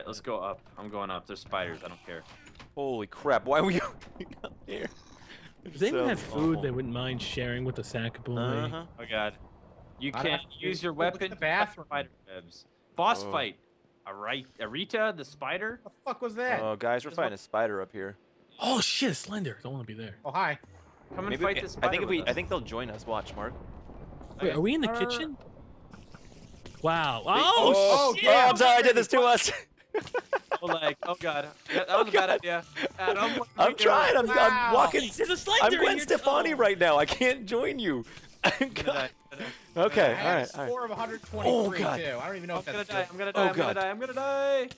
Alright, let's go up. I'm going up. There's spiders. I don't care. Holy crap, why are we up here? If they would have food they wouldn't mind sharing with the Sackaboy. Oh god. You can't use your weapon to bathroom spider webs. Boss fight. Alright, Arita, the spider? What the fuck was that? Oh, guys, we're fighting a spider up here. Oh shit, Slender. Don't want to be there. Oh, hi. Come and fight this spider. I think they'll join us. Watch, Mark. Wait, are we in the kitchen? Wow. Oh, shit. I'm sorry, I did this to us. Like, oh god, that was a bad idea. I'm trying. I'm walking. There's a slide. I'm Gwen Stefani right now. I can't join you. God. Okay. All right. Score of 123. Oh god. I don't even know if that's. I'm gonna die. I'm gonna die. I'm gonna die.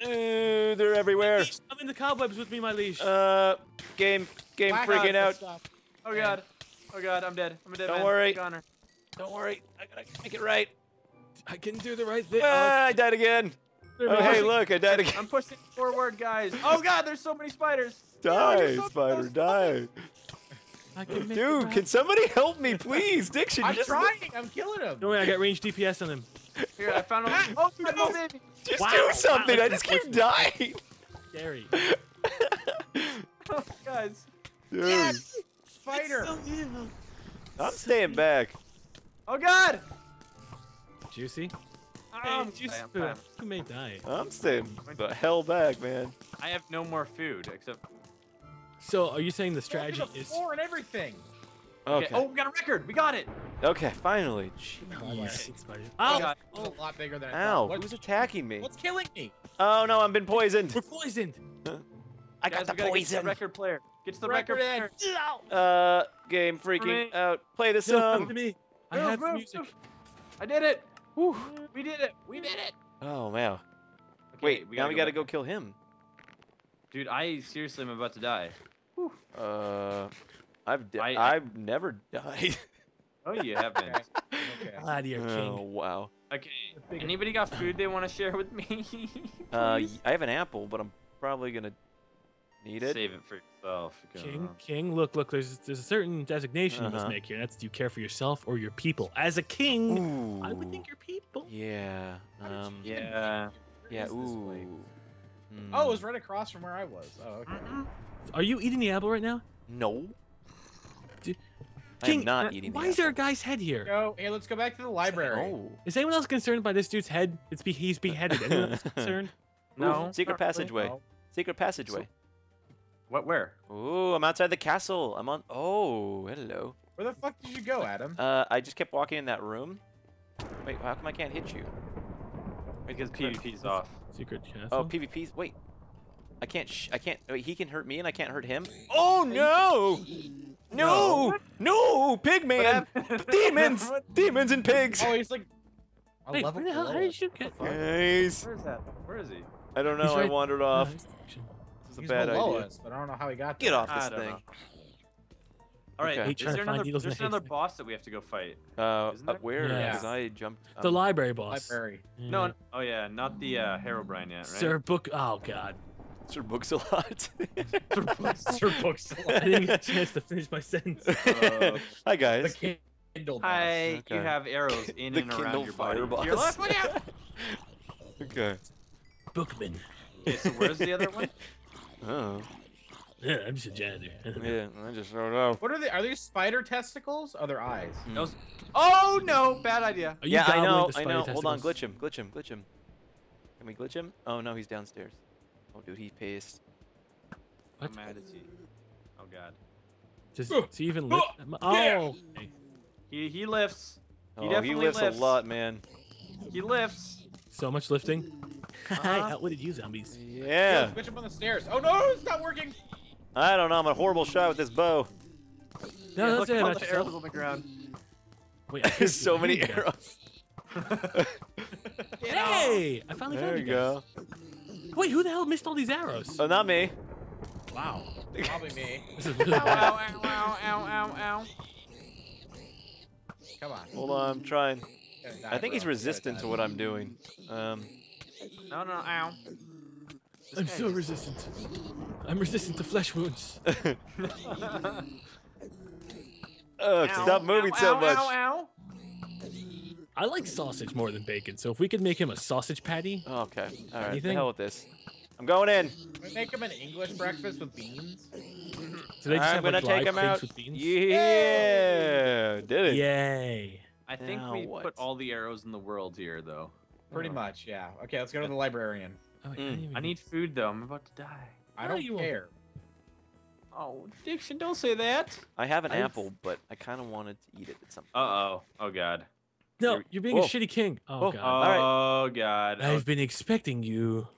They're everywhere. I'm in the cobwebs with me, my leash. Game freaking out. Oh god. Oh god. I'm dead. I'm a dead man. Don't worry. Don't worry. I gotta make it right. I can do the right thing. I died again. Oh, hey, look, I died again. I'm pushing forward, guys. Oh, God, there's so many spiders. Die, spider, die. Dude, can somebody help me, please? Diction, I'm trying. I'm killing him. No way, I got range DPS on him. Here, I found him. Oh, baby. Just do something. I just keep dying. Scary. Oh, guys. Dude. Yes. Spider. So evil. I'm staying back. Oh, God. Juicy. You may die. I'm staying the hell back, man. I have no more food except. So, are you saying the strategy is? Floor and everything. Okay. Oh, we got a record. We got it. Okay, finally. Jeez. Oh, God. It was a lot bigger than I thought. Ow! Who's attacking me? What's killing me? Oh no, I've been poisoned. We're poisoned. Huh? I got the poison. Get the record player. Get the record player. Game freaking out. Play the song. To me. I have the music. I did it. Whew. We did it! We did it! Oh, wow. Okay, wait, now we gotta go kill him. Dude, I seriously am about to die. Whew. I've never died. Oh, you haven't. Okay. Oh, wow. Okay, anybody got food they want to share with me? I have an apple, but I'm probably gonna need it. Save it for yourself. King, look, there's a certain designation you must make here. That's do you care for yourself or your people? As a king, ooh. I would think your people. Yeah. Oh, it was right across from where I was. Oh, okay. Are you eating the apple right now? No. King, I'm not eating the apple. Why is there a guy's head here? No, hey, let's go back to the library. Oh. Is anyone else concerned by this dude's head? He's beheaded. Anyone else concerned? No. Secret passageway. No. Secret passageway. So, what? Where? Ooh, I'm outside the castle. I'm on. Oh, hello. Where the fuck did you go, Adam? I just kept walking in that room. Wait, how come I can't hit you? Because PvP's off. Secret chest. Oh, PvP's. Wait, I can't. I can't. Wait, he can hurt me, and I can't hurt him. Oh no! No! No! Pigman! Demons! Demons and pigs! Oh, he's like. Wait, where the hell? How did you get? Guys. Where is that? Where is he? I don't know. I wandered off. He's bad idea. Us, but I don't know how he got there. Get off this thing. Know. All right, okay. There's another boss that we have to go fight. Where? Because I jumped. The library boss. Library. Yeah. No. Oh yeah, not the Herobrine yet, right? Sir Book. Oh god. Sir Books a lot. Sir Books a lot. I didn't get a chance to finish my sentence. Hi guys. The Kindle. Hi. Okay. You have arrows in the and around your body. Boss. Your left, look out. Okay. Bookman. Okay, so where's the other one? Oh. Yeah, I'm just a janitor. Yeah, I just don't know. What are they? Are these spider testicles? Are their eyes? Mm. Oh no, bad idea. Yeah, I know. I know. Hold on, glitch him. Glitch him. Glitch him. Can we glitch him? Oh no, he's downstairs. Oh dude, he's pissed. What? Mad is he? Oh god. Does he even lift? Oh. He lifts. He definitely lifts a lot, man. He lifts. So much lifting. Outwitted you, zombies. Yeah. Switch up on the stairs. Oh no, it's not working. I don't know. I'm a horrible shot with this bow. No, that's it. All the arrows on the ground. Wait, there's so many arrows. Hey, I finally found you guys. Wait, who the hell missed all these arrows? Oh, not me. Wow. Probably me. This is really bad. Ow, ow, ow, ow, ow, ow. Come on. Hold on, I'm trying. I think he's resistant to what I'm doing. No, ow. I'm so resistant. I'm resistant to flesh wounds. Stop moving so much. I like sausage more than bacon, so if we could make him a sausage patty. Oh, okay. All right. The hell with this. I'm going in. Make him an English breakfast with beans. I'm gonna take him out. Yeah, did it? Yay! I think we put all the arrows in the world here, though. Pretty much, yeah. Okay, let's go to the librarian. Oh, I need food, though. I'm about to die. I don't care. Oh, Dixon, don't say that. I have an apple, but I kind of wanted to eat it at some point. Uh-oh. Oh, God. No, you're being a shitty king. Oh, God. Oh, God. I've been expecting you.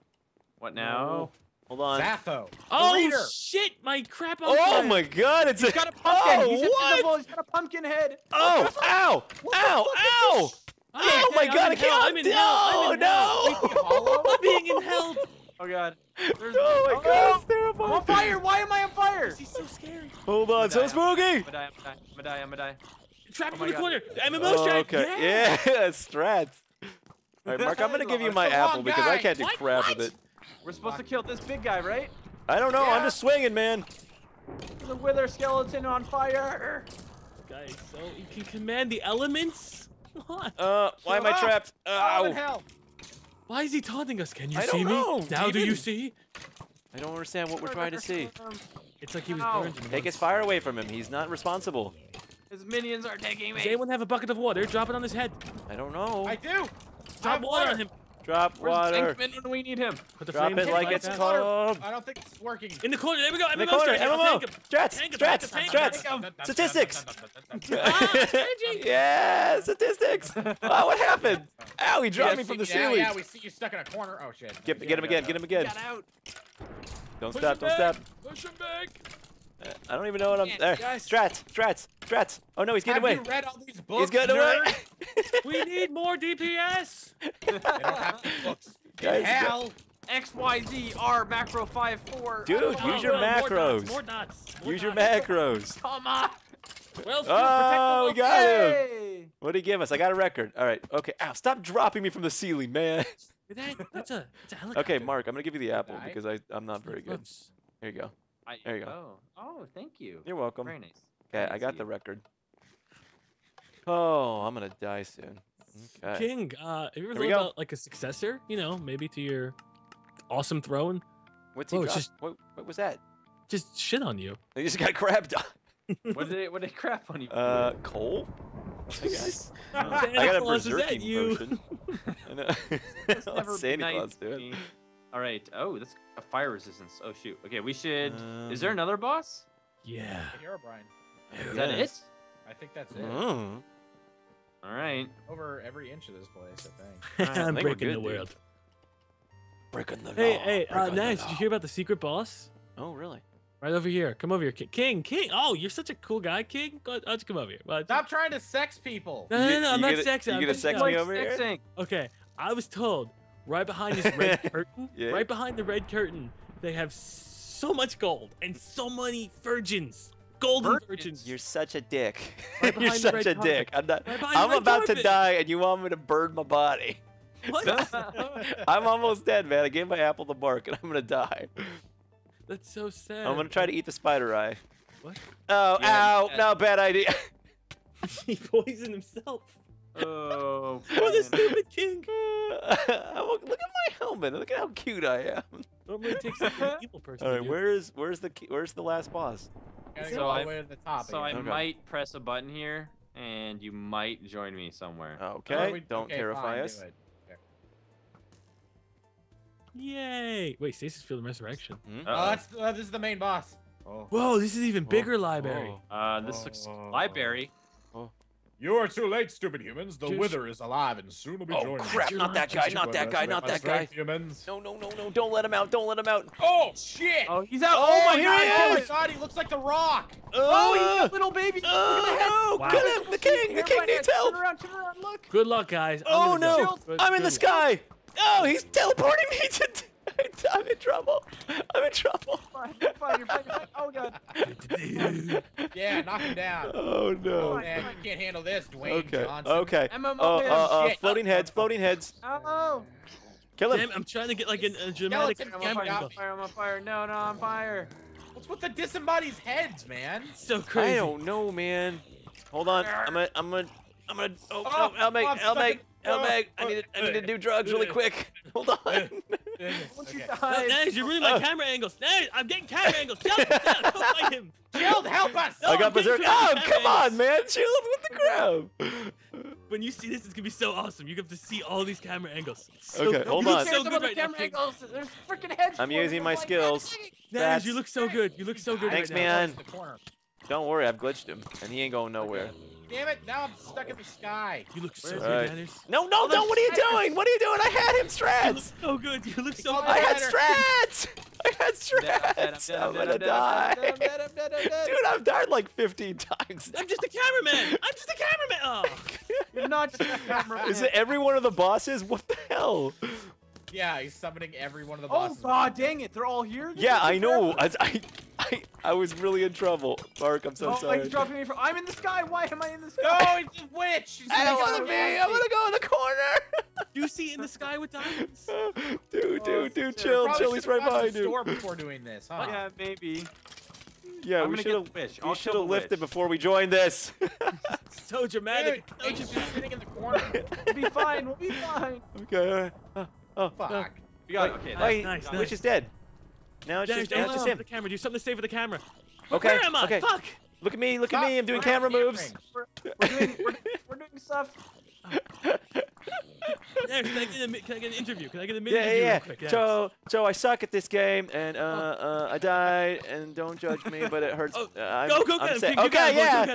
What now? Hold on. Zapho. Oh, shit. My crap. Oh, my God. He's got a pumpkin. He's got a pumpkin head. Oh, ow. Ow. Ow. Oh, my God. I can't. Oh, no. I'm being in hell. Oh, God. Oh, my God. It's terrible. I'm on fire. Why am I on fire? He's so scary. Hold on. So spooky. I'm going to die. I'm going to die. I'm going to die. Trapped in the corner. MMO strat. Okay. Yeah. Strats. All right, Mark. I'm going to give you my apple because I can't do crap with it. We're supposed to kill this big guy, right? I don't know. Yeah. I'm just swinging, man. The wither skeleton on fire. Guys, so you can command the elements? Why am I trapped? Ow. Hell. Why is he taunting us? Can you see me? Now do you see? I don't understand what we're trying to see. It's like he was burned. Take his fire away from him. He's not responsible. His minions are taking me. Does anyone have a bucket of water? Drop it on his head. I don't know. I do. Drop water on him. Drop water. When we need him. Drop it like it's cold. I don't think it's working. In the corner. There we go. MMO. Strats. Statistics. Yeah. Statistics. Oh, what happened? Ow, he dropped me from the ceiling. Yeah, we see you stuck in a corner. Oh, shit. Get him again. Get him again. Get out. Don't stop. Don't stop. Push him back. I don't even know what I'm. There. Strats. Oh, no. He's getting away. Have you read all these books? He's getting away. We need more DPS. They don't have to hell, XYZR macro 54. Dude, use your macros. More dots. Use your macros. Come on. Oh, we got him. What did he give us? I got a record. All right. Okay. Ow, stop dropping me from the ceiling, man. That's a helicopter. Okay, Mark. I'm gonna give you the apple because I'm not very good. Here you go. There you go. Oh, thank you. You're welcome. Very nice. Okay, I got the record. Oh, I'm gonna die soon. Okay. King, have you ever thought about like a successor? You know, maybe to your awesome throne. What's he got? What was that? Just shit on you. He just got crapped on. What did it crap on you? Coal. I guess. I got a berserking potion. I know. Let Santa Claus do it. All right. Oh, that's a fire resistance. Oh shoot. Okay, we should. Is there another boss? Yeah. Herobrine. Is that it? I think that's it. Mm. All right. Over every inch of this place, I think. I'm breaking the world. Breaking the law. Hey, nice. Did you hear about the secret boss? Oh, really? Right over here. Come over here, King. Oh, you're such a cool guy, King. Why don't you come over here? Stop trying to sex people. No, I'm not sexing. You gonna sex me over here? Okay. I was told right behind this red curtain. Yeah. Right behind the red curtain, they have so much gold and so many virgins. Golden virgins. You're such a dick. Right you're such a dick. I'm about to die, and you want me to burn my body. What? I'm almost dead, man. I gave my apple to Mark, and I'm gonna die. That's so sad. I'm gonna try to eat the spider eye. What? Oh, ow! No, bad idea. He poisoned himself. Oh. What a stupid king. Look at my helmet. Look at how cute I am. Normally it takes an evil person. All right, where's the last boss? So I might press a button here, and you might join me somewhere. Okay, don't terrify us. Yay! Wait, Stasis Field of Resurrection. Oh, this is the main boss. Whoa, this is even bigger library. This looks library. You are too late, stupid humans. The wither is alive and soon will be joining us. Oh crap! Not that guy! Not that guy! Not that guy! No! Don't let him out! Don't let him out! Oh shit! Oh, he's out! Oh my God! Oh God! He looks like the Rock. Oh, he's a little baby. Oh no! Get him! The king! The king needs help! Turn around! Look! Good luck, guys. Oh no! I'm in the sky. Oh, he's teleporting me to. I'm in trouble. I'm in trouble. You're fine. Oh, God. Yeah, knock him down. Oh, no. Oh, man, you can't handle this, Dwayne Johnson. Okay. MMO floating heads, floating heads. Oh. Kill him. Damn, I'm trying to get like a dramatic. I'm on fire. No, I'm on fire. What's with the disembodied heads, man? It's so crazy. I don't know, man. Hold on. I'm going to I'm gonna. Oh, no, Elmeg, I need to do drugs really quick. Hold on. Okay. Nash, you're ruining my camera angles. Nash, I'm getting camera angles. Don't fight him. Shield, help us. No, I got berserk. Oh, come on, man. Shield with the grab. When you see this, it's gonna be so awesome. You have to see all these camera angles. So okay, hold on. So good right camera angles. There's freaking heads. I'm using my skills. Nash, you look so good. You look so good. Thanks, man. Don't worry, I've glitched him, and he ain't going nowhere. Damn it! Now I'm stuck in the sky. You look so good, Anders. No, no, no! What are you doing? What are you doing? I had him strats. You look so good. You look so good. I had strats. I had strats. I'm gonna die, dude. I've died like 15 times. I'm just a cameraman. I'm just a cameraman. Oh, you're not just a cameraman. Is it every one of the bosses? What the hell? Yeah, he's summoning every one of the bosses. Oh, god, dang it! They're all here. Yeah, I know. I was really in trouble. Mark, I'm so sorry. Like dropping me from, I'm in the sky. Why am I in the sky? No, it's a witch. I don't want to be. I want to go in the corner. Do you see in the sky with diamonds? Dude, chill. He's right behind you. Store before doing this, huh? Yeah, maybe. Yeah, we should have. We should have lifted before we joined this. So dramatic. Dude, it's just sitting in the corner. We'll be fine. We'll be fine. Okay. Oh fuck. We got it. Okay. Nice. Witch is dead. Now it's just him. The camera. Do something to save for the camera. Okay. Where am I? Okay. Fuck. Look at me. Look at me. I'm doing camera moves. We're doing stuff. Can I get an interview? Can I get a mini interview real quick? Yeah. So I suck at this game, and I died, and don't judge me, but it hurts. Go get him. Okay, yeah.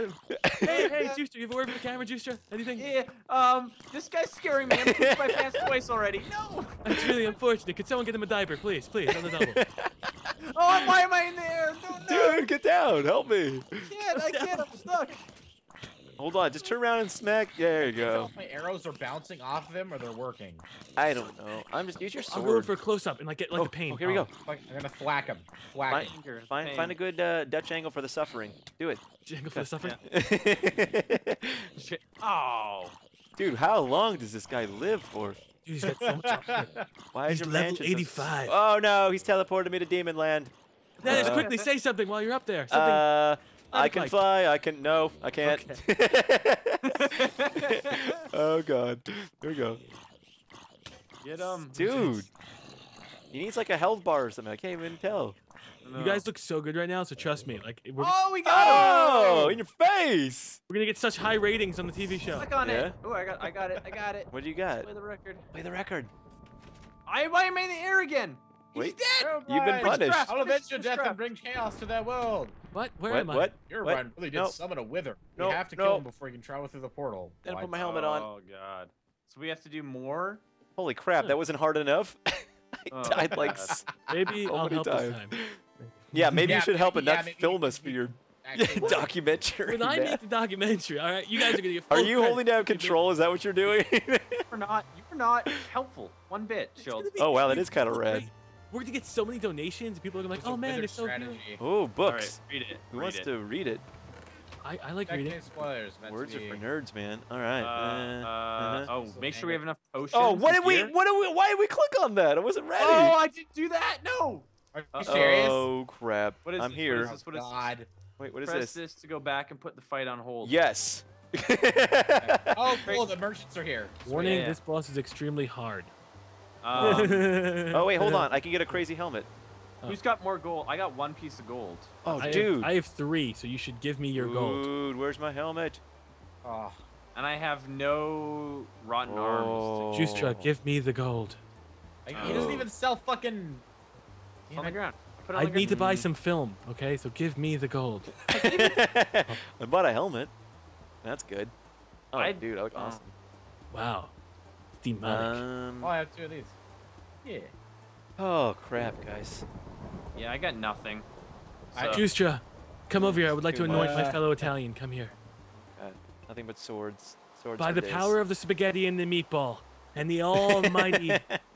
Hey, Juicetra, you have a word for the camera, Juicetra? Anything? Yeah. This guy's scaring me. I'm putting my pants twice already. No. That's really unfortunate. Could someone get him a diaper, please? Please, on the double. Oh, why am I in there? No. Dude, get down. Help me. I can't. I'm stuck. Hold on, just turn around and smack. There you go. My arrows are bouncing off of him, or they're working. I don't know. I'm just use your sword. I'm going for a close-up and like get like a pain. Oh, here we go. I'm gonna thwack him. Find a good Dutch angle for the suffering. Do it. Angle for the suffering. Yeah. Oh, dude, how long does this guy live for? Dude, he's got so much up. Why is your level 85? Oh no, he's teleported me to Demon Land. Now just quickly say something while you're up there. Something. I can fly. I can. No, I can't. Okay. Oh god. Here we go. Get him, dude. He needs like a health bar or something. I can't even tell. No. You guys look so good right now, so trust me. Like, we got him! Oh, in your face! We're gonna get such high ratings on the TV show. Click on it. Oh, I got it. What do you got? Play the record. Play the record. I made the air again. Wait, he's dead. You've been punished. I'll avenge your death and bring chaos to that world. What? Where am I? What? Herobrine really did summon a wither. No, you have to kill him before you can travel through the portal. Then put my helmet on. Oh god. So we have to do more? Holy crap, that wasn't hard enough. I died like maybe so I'll help this time. Yeah, maybe you should help and not film us for your documentary. When I make the documentary, all right? You guys are gonna get. Are you holding down control? Is that what you're doing? You're not. You're not helpful one bit, Shield. Oh wow, that is kind of rad. We're gonna get so many donations. People are gonna be like, "Oh man, they're so good." Oh, books. All right, read it. Who wants to read it? I like reading. Spoilers. Words are for nerds, man. All right. Oh, make sure we have enough potions. Oh, Why did we click on that? I wasn't ready. Oh, I didn't do that. No. Are you serious? Oh crap. What is here. What is God. Wait, what is this? Press this to go back and put the fight on hold. Yes. Oh, cool. The merchants are here. Warning: this boss is extremely hard. Oh wait, hold on. I can get a crazy helmet. Who's got more gold? I got one piece of gold. Oh, dude. I have three, so you should give me your gold. Dude, where's my helmet? Oh. And I have no rotten arms. Juicetra, give me the gold. He doesn't even sell fucking... On the ground. I need to buy some film, okay? So give me the gold. I bought a helmet. That's good. Oh, dude, I look awesome. Wow. Demonic. I have two of these. Yeah. Oh crap, guys. Yeah, I got nothing. So. Juicetra, come over here. I would like to anoint my fellow Italian. Come here. Nothing but swords. Swords. By the power of the spaghetti and the meatball, and the almighty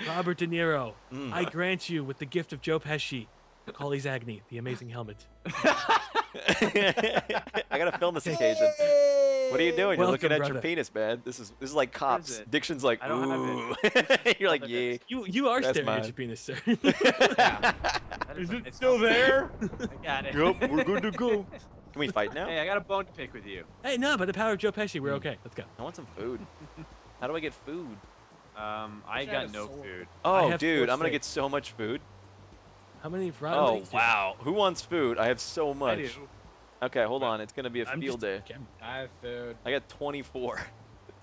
Robert De Niro, I grant you with the gift of Joe Pesci, Colley's Agni, the amazing helmet. I gotta film this occasion. What are you doing? You're looking at your penis, man. This is like cops. Diction's like, I don't have it. You're like, yeah. You are staring at your penis, sir. Is it still there? I got it. Yep, we're good to go. Can we fight now? Hey, I got a bone to pick with you. Hey, no, by the power of Joe Pesci, we're okay. Let's go. I want some food. How do I get food? I got no food. Oh, dude, I'm going to get so much food. How many ramen? Oh, wow. Who wants food? I have so much. I do. Okay, hold on. It's going to be a field day. I have food. I got 24.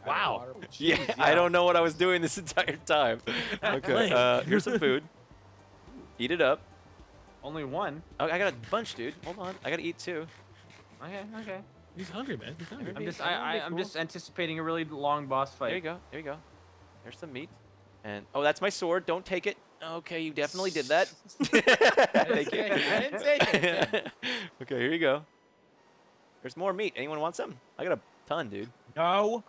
Wow. Yeah, I don't know what I was doing this entire time. Okay, here's some food. Eat it up. Only one. Oh, I got a bunch, dude. Hold on. I got to eat two. Okay, okay. He's hungry, man. He's hungry. I'm just anticipating a really long boss fight. There you go. There you go. There's some meat. And oh, that's my sword. Don't take it. Okay, you definitely did that. I didn't take it. Okay, here you go. There's more meat. Anyone want some? I got a ton, dude. No.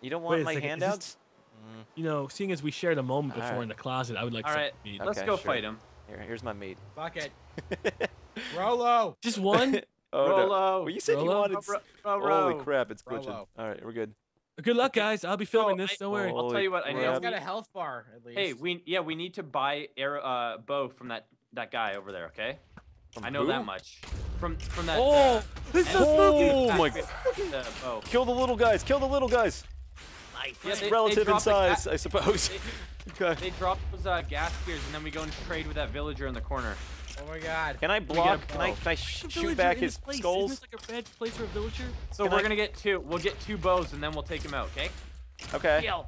You don't want my handouts? You know, seeing as we shared a moment before in the closet, I would like some meat. Let's go fight him. Here's my meat. Fuck it. Rolo. Just one? Oh, Rolo. No. Well, you said you wanted... Holy crap, it's glitching. All right, we're good. Good luck, guys. I'll be filming this. Don't worry. I'll tell you what. I know he's got a health bar, at least. Hey, we need to buy bow from that guy over there, okay? From I know who? That much. From that... Oh! This is so spooky! Oh, my God. Kill the little guys. Kill the little guys. Nice. Yeah, relative in size, I suppose. Okay. They drop those gas spears, and then we go and trade with that villager in the corner. Oh my God! Can I block? Can I shoot back his skulls? Isn't this like a bad place for a villager? So we're gonna get two. We'll get two bows, and then we'll take him out. Okay? Okay. Yell.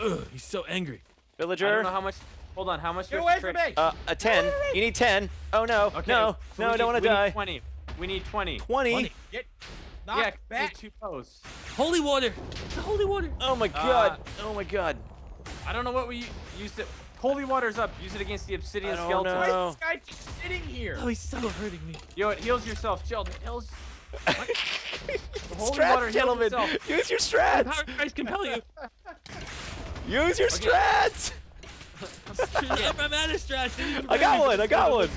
Ugh! He's so angry. Villager. I don't know how much. Hold on. How much? Get away from me! A 10. You need 10. Oh no! Okay. No! So no! I don't want to die. Need 20. We need 20. 20. Get. Yeah. We need two bows. Holy water! The holy water! Oh my God! Oh my God! I don't know what we used it. Holy water's up. Use it against the obsidian skeleton. Why is this guy just sitting here? Oh, he's so hurting me. Yo, it heals yourself, Jill. It heals. Holy water heals itself. Use your strats. Power of Christ compel you. Use your strats. I'm out of strats. I got one. I got one.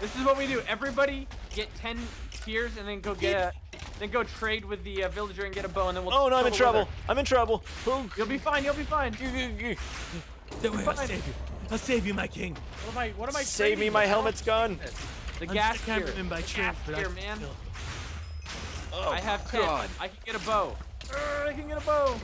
This is what we do. Everybody get 10 tears and then go get. Then go trade with the villager and get a bow, and then we'll. Oh no, I'm in trouble. I'm in trouble. You'll be fine. You'll be fine. Don't worry, I'll save you. I'll save you, my king. What am I? What am I? Save me! My helmet's gone. The gas here. The gas here, man. Oh, I have 10. I can get a bow. I can get a bow.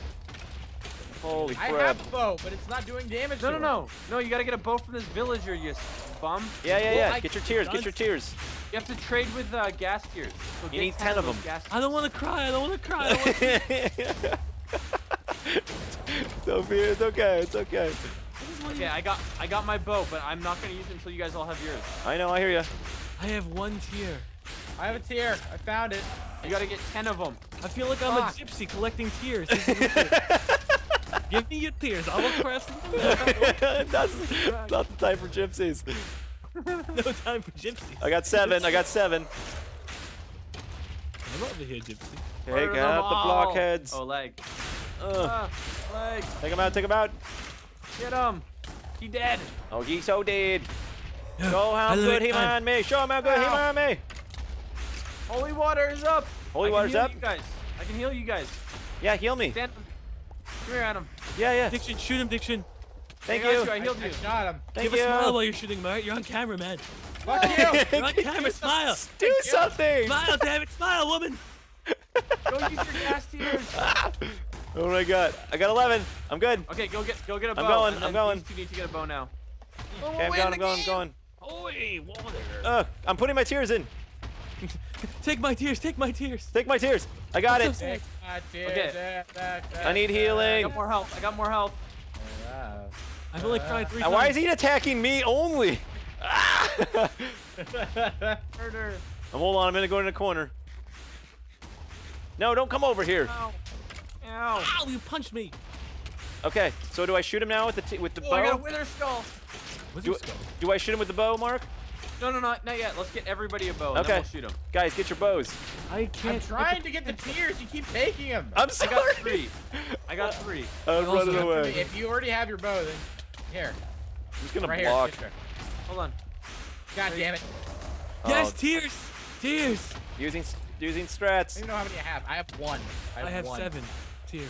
Holy crap! I have a bow, but it's not doing damage. No, no, no, no! You gotta get a bow from this villager, you bum. Yeah, yeah, yeah. Get your tears. Get your tears. You have to trade with gas tears. So you need 10 of them. I don't want to cry. I don't want to cry. Sophie, it's okay. It's okay. Okay, I got my bow, but I'm not gonna use it until you guys all have yours. I know. I hear you. I have one tear. I have a tear. I found it. You gotta get 10 of them. I feel like I'm a gypsy collecting tears. Give me your tears. I will craft them. That's not the time for gypsies. No time for gypsies. I got 7. I got 7. I'm over here, gypsy. Take out the blockheads. Oh, leg. Leg. Take him out. Take him out. Get him. He dead. Oh, he so dead. Show how good he mind me. Show him how good he mind me. Holy water is up. Holy water's up. You guys. I can heal you guys. Yeah, heal me. Stand. Come here, Adam. Yeah, yeah. Diction, shoot him, Diction. Thank you. I healed you. I shot him. Thank you. Give a smile while you're shooting, Mart. You're on camera, man. Fuck you. You're on camera. Smile. Do something. Smile, damn it. Smile, woman. Go use your gas tears. Oh my God. I got 11. I'm good. Okay, go get a bow. I'm going. I'm going. You need to get a bow now. Okay, I'm going. I'm going. I'm going. Holy water. I'm putting my tears in. Take my tears. Take my tears. Take my tears. I got it. Take my tears. Okay. I need healing. I got more health. I got more health. I've only tried 3 times. Why is he attacking me only? Murder. Hold on, I'm gonna go in the corner. No, don't come over here. Ow! Ow! Ow, you punched me. Okay, so do I shoot him now with the bow? I got a wither skull. Do I shoot him with the bow, Mark? No, no, no, not yet. Let's get everybody a bow. Okay. And then we'll shoot him. Guys, get your bows. I can't. I'm trying to get the tears. You keep taking them. I'm sorry. I got 3. I got 3. I'm running away. If you already have your bow, then here. I'm just gonna block. Here. Hold on. God damn it. Yes, tears. Tears. Using strats. I don't know how many I have. I have 1. I have 7 tears.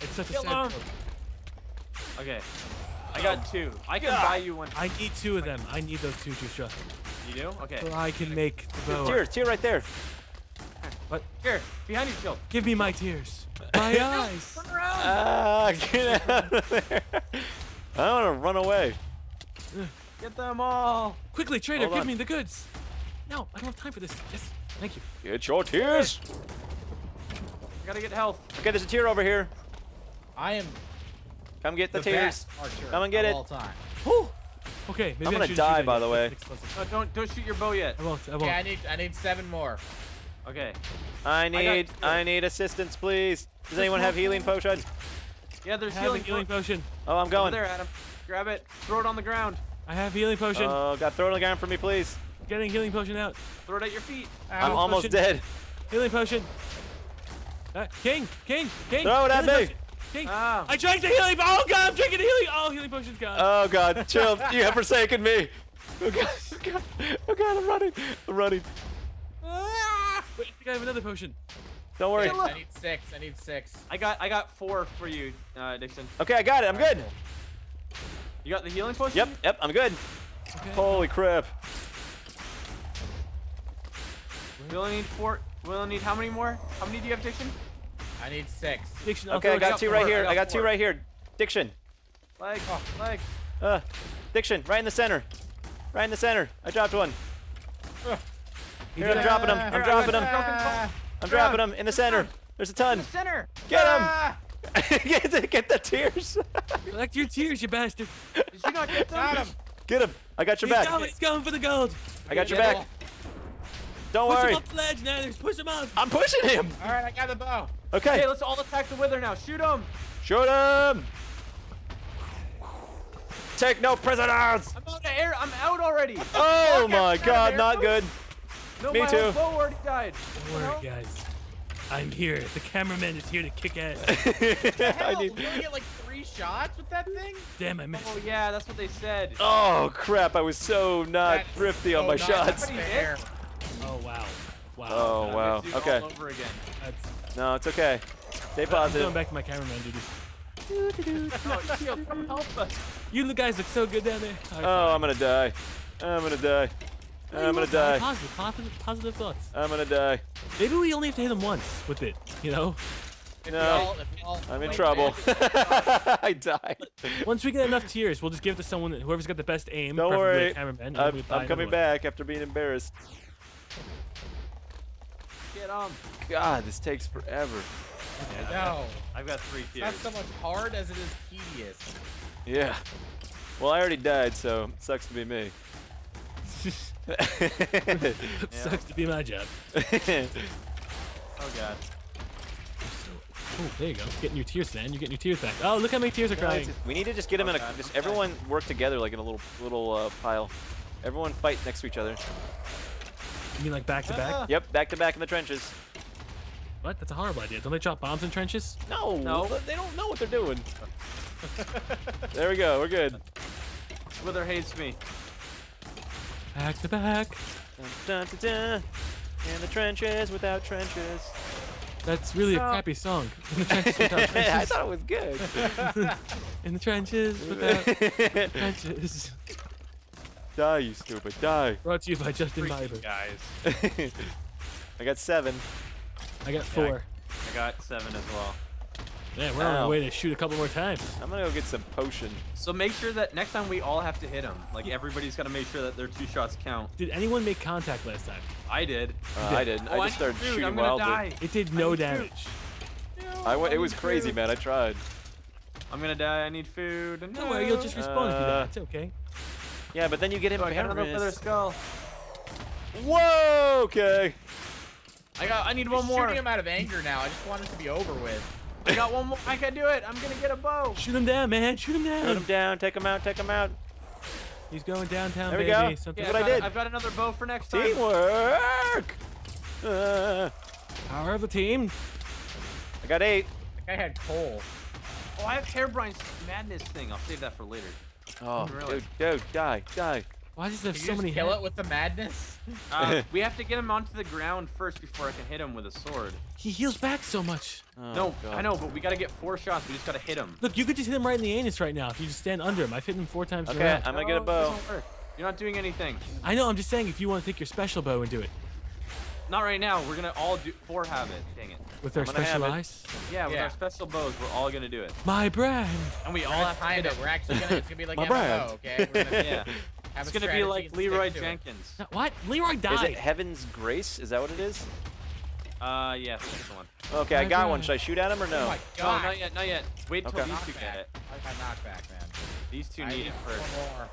It's such a sad. Okay. I got two. I can buy you one. I need two of them. I need those two, Juicetra. You do? Okay. So I can make the bow. Tear, tear right there. What? Here, behind you, Jill. Give me my tears. My eyes. Get out of there. I want to run away. Get them all. Quickly, trader, give me the goods. No, I don't have time for this. Yes, thank you. Get your tears. I gotta get health. Okay, there's a tear over here. I am. Come get the tears. Come and get it. All time. Whew. Okay, maybe I'm gonna die, by the way. No, don't shoot your bow yet. I won't. I won't. Yeah, I need 7 more. Okay. I need assistance, please. Does anyone have healing potions? Yeah, there's healing potion. Oh, I'm going. Over there, Adam. Grab it. Throw it on the ground. I have healing potion. Oh God, throw it on the ground for me, please. Getting healing potion out. Throw it at your feet. I'm almost dead. Healing potion. King. Throw it at me. Oh. I drank the healing. Oh God, I'm drinking the healing. Oh, healing potion's gone. Oh God, chill. You have forsaken me. Oh God, oh God, oh God, I'm running. Ah. Wait, I think I have another potion. Don't worry. I need 6. I got 4 for you, Dixon. Okay, I got it. I'm good. You got the healing potion? Yep. I'm good. Okay. Holy crap. We only need 4. We only need how many more? How many do you have, Dixon? I need 6. Diction, okay, I got 2 right here. I got 4. 2 right here. Diction. Leg. Diction, right in the center. I dropped one. Here, I'm dropping him. I'm dropping him in the center. There's a ton. Get him. Get the tears. Collect your tears, you bastard. Did you not get them? Get him. I got your back. He's going for the gold. I got your back. Don't worry. Push him off the ledge, Nanners. Push him off. I'm pushing him. All right, I got the bow. Okay. Okay, let's all attack the Wither now. Shoot him. Take no prisoners. I'm out of air. I'm out already. Oh my God, not good. No, me too. Bow already died. Don't worry, guys. I'm here. The cameraman is here to kick ass. Did you get like 3 shots with that thing? Damn, I missed. Oh yeah, that's what they said. Oh crap, I was so not thrifty on my shots. Oh wow. Wow. Oh wow. Okay. All over again. No, it's okay. Stay positive. I'm going back to my cameraman, dude. Come help us. You guys look so good down there. Right, oh, I'm gonna die. I'm gonna die. Positive thoughts. I'm gonna die. Maybe we only have to hit him once with it, you know? No, I'm in trouble. I died. Once we get enough tears, we'll just give it to someone, whoever's got the best aim. Don't worry. Cameraman, I'm coming back after being embarrassed. Get on. God, this takes forever. Yeah, no. I've got 3 tears. It's not so much hard as it is tedious. Yeah. Well, I already died, so it sucks to be me. Sucks to be my job. Oh, God. Oh, there you go. Getting your tears, man. You're getting your tears back. Oh, look how many tears are crying. We need to just get them in a... Just everyone work together, like in a little pile. Everyone fight next to each other. You mean like back to back? Yep, back to back in the trenches. What? That's a horrible idea. Don't they drop bombs in trenches? No. They don't know what they're doing. There we go. We're good. Wither hates me. Back to back. Dun, dun, dun, dun. In the trenches without trenches. That's really a crappy song. In the trenches without trenches. I thought it was good. In the trenches without trenches. Die, you stupid. Die. Brought to you by Justin Bieber. Guys. I got 7. I got 4. I got 7 as well. Man, we're on our way to shoot a couple more times. I'm going to go get some potion. So make sure that next time we all have to hit him. Like, everybody's got to make sure that their 2 shots count. Did anyone make contact last time? I did. I didn't. I just started shooting wildly. It did no damage. It was crazy, man. I tried. I'm going to die. I need food. No, don't worry. You'll just respawn if you die. It's okay. Yeah, but then you get hit by another feather skull. Whoa! Okay. I need one more. Shooting him out of anger now. I just want it to be over with. I got one more. I can do it. I'm gonna get a bow. Shoot him down, man. Shoot him down. Take him out. He's going downtown, baby. There we go. That's what I did. I've got another bow for next time. Teamwork. Power of the team. I got 8. I had coal. Oh, I have Herobrine's madness thing. I'll save that for later. Oh, dude, die. Why does there have so many? Kill it with the madness. We have to get him onto the ground first before I can hit him with a sword. He heals back so much. Oh, no, God. I know, but we gotta get 4 shots. We just gotta hit him. Look, you could just hit him right in the anus right now if you just stand under him. I've hit him 4 times. Okay, I'm gonna get a bow. You're not doing anything. I know. I'm just saying if you want to take your special bow and do it. Not right now. We're gonna all do 4 have it. Dang it. With our special eyes. Yeah, with our special bows, we're all gonna do it. My brand. And we all have to hit it. We're actually gonna. It's gonna be like my brand. Okay. We're gonna, it's going to be like Leroy Jenkins. No, what? Leroy died. Is it Heaven's Grace? Is that what it is? Yeah. That's the one. Okay, I got one. Should I shoot at him or no? Oh my God. No, not yet. Not yet. Wait until these two get it. I got knockback, man. These two need it first.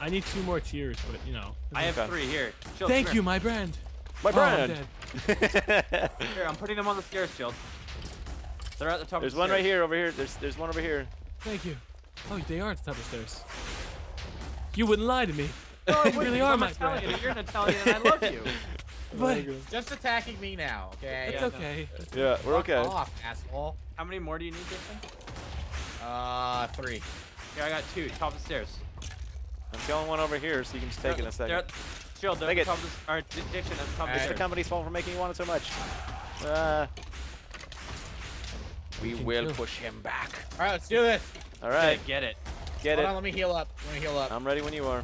I need 2 more tiers, but, you know. I have 3 here. Chill, Thank you, my brand. My brand. Oh, here, I'm putting them on the stairs, Chill. They're at the top of the stairs. There's one right here, over here. There's one over here. Thank you. Oh, they are at the top of the stairs. You wouldn't lie to me. No, you really are my friend. You're an Italian and I love you. But just attacking me now, okay? It's okay. Yeah, we're okay. Fuck off, asshole. How many more do you need, Jason? 3. Yeah, I got 2. Top of the stairs. I'm killing one over here, so you can just take it in a second. Chill, don't top of the stairs. It's the company's fault for making you want it so much. We will push him back. All right, let's do this. All right. Get it. Get it. Hold on, let me heal up. Let me heal up. I'm ready when you are.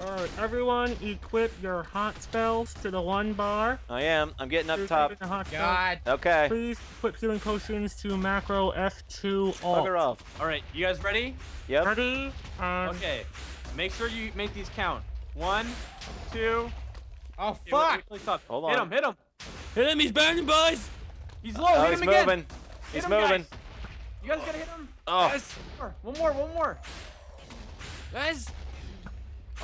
Alright, everyone, equip your hot spells to the 1 bar. I am. I'm getting up top. God. Okay. Please equip healing potions to macro F2 alt. Bugger off. Alright, you guys ready? Yep. Ready? Okay. Make sure you make these count. 1, 2. Oh, fuck! Hold on. Hit him, hit him. Hit him, he's burning, boys! He's low, hit him again. Moving. He's moving. He's moving. You guys gotta hit him. Oh. Guys, one more. Guys.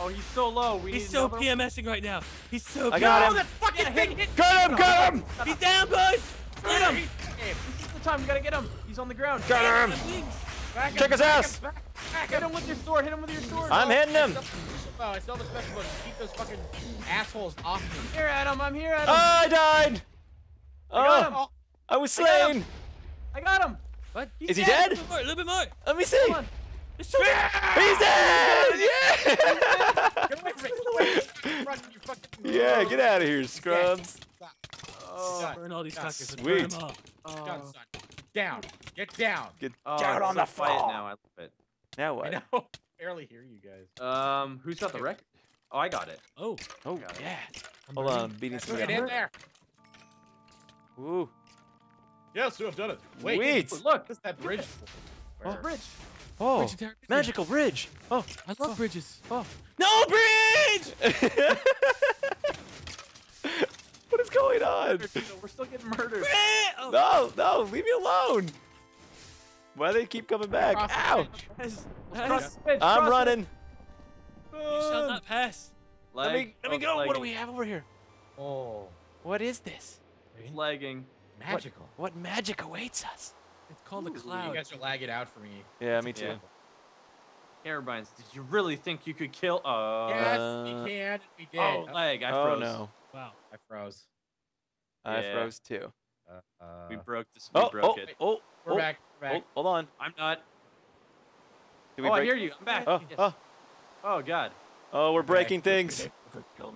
Oh, he's so low. He's so PMSing right now. He's so PMSing. I got him. That fucking thing hit. Got him, got him. He's down, boys. Get him. This is the time. We got to get him. He's on the ground. Got him. Check his ass. Hit him with your sword. Hit him with your sword. I'm hitting him. Oh, I still have a special book. Keep those fucking assholes off me. I'm here at him. I'm here at him. Oh, I died. Oh, I was slain. I got him. What? Is he dead? A little bit more. Let me see. So he's dead! Yeah! Yeah, get out of here, scrubs. Oh, burn all these suckers and burn them up. Oh. Down. Get down. Get down on the fight now. I love it. Now what? I know. Barely hear you guys. Who's got the record? Oh, I got it. Oh. Oh, yeah. Hold on, beating some in there. Ooh. Yes, you have done it. Wait. Look, this that bridge. Oh, bridge. Oh, magical bridge. Oh, I love bridges. Oh, no bridge! What is going on? We're still getting murdered. Oh. No, leave me alone. Why do they keep coming back? Ouch. I'm running. You shall not pass. Let me go. What do we have over here? Oh. What is this? It's lagging. Magical. What magic awaits us? It's called a cloud. You guys are lagging out for me. Yeah, me too. Yeah. Herobrines, did you really think you could kill? Yes, we can. We did. Oh, lag. I froze. Oh, no. Wow. I froze. I froze too. We broke this. We broke it. Oh, we're back. We're back. Hold on. I'm not. Did we break? I hear you. I'm back. Oh, yes. Oh God. Oh, we're breaking things. See you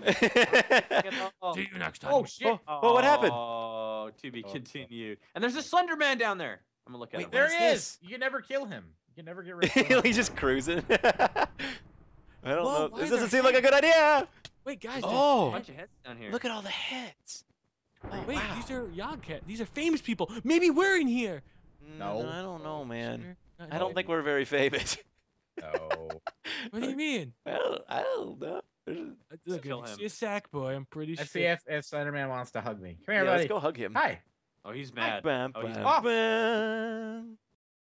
next time. Oh, shit. Oh, what happened? Oh, to be continued. And there's a Slender Man down there. I'm gonna look at him. There he is. You can never kill him. You can never get rid of him. He's just cruising. I don't know. This doesn't seem like a good idea. Wait, guys. Oh, a bunch of heads down here. Look at all the heads. Oh, wait, wow. These are Yogcat. These are famous people. Maybe we're in here. No, I don't know, man. I don't think we're very famous. No. What do you mean? I don't know. Look, see a sack boy. I'm pretty sure. Let's see if Slender-Man wants to hug me. Come here, buddy. Let's go hug him. Hi. Oh, he's mad. Bam, bam, bam.